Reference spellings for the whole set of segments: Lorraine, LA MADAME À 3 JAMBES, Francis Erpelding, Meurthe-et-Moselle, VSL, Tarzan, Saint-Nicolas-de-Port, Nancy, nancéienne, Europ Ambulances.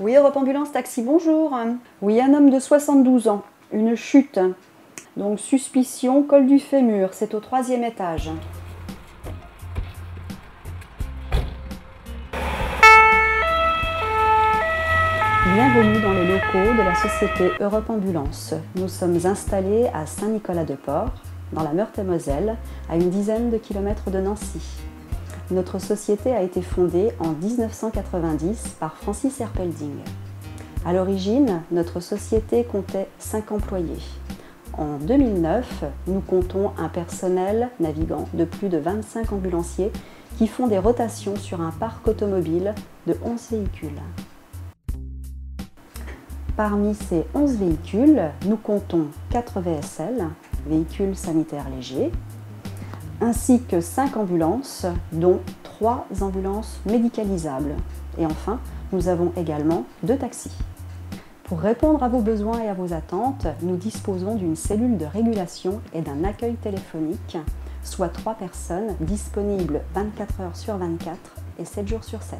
Oui, Europ Ambulance, taxi, bonjour. Oui, un homme de 72 ans, une chute. Donc suspicion, col du fémur, c'est au 3e étage. Bienvenue dans les locaux de la société Europ Ambulance. Nous sommes installés à Saint-Nicolas-de-Port, dans la Meurthe-et-Moselle, à une dizaine de kilomètres de Nancy. Notre société a été fondée en 1990 par Francis Erpelding. À l'origine, notre société comptait 5 employés. En 2009, nous comptons un personnel navigant de plus de 25 ambulanciers qui font des rotations sur un parc automobile de 11 véhicules. Parmi ces 11 véhicules, nous comptons 4 VSL, véhicules sanitaires légers, ainsi que 5 ambulances, dont 3 ambulances médicalisables. Et enfin, nous avons également 2 taxis. Pour répondre à vos besoins et à vos attentes, nous disposons d'une cellule de régulation et d'un accueil téléphonique, soit 3 personnes disponibles 24 h/24 et 7 jours sur 7.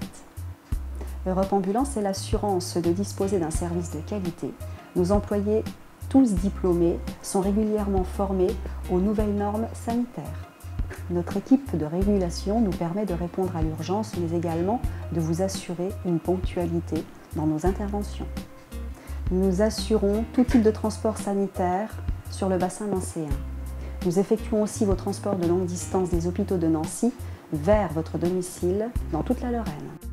Europ Ambulance est l'assurance de disposer d'un service de qualité. Nos employés, tous diplômés, sont régulièrement formés aux nouvelles normes sanitaires. Notre équipe de régulation nous permet de répondre à l'urgence, mais également de vous assurer une ponctualité dans nos interventions. Nous assurons tout type de transport sanitaire sur le bassin nancéen. Nous effectuons aussi vos transports de longue distance des hôpitaux de Nancy vers votre domicile dans toute la Lorraine.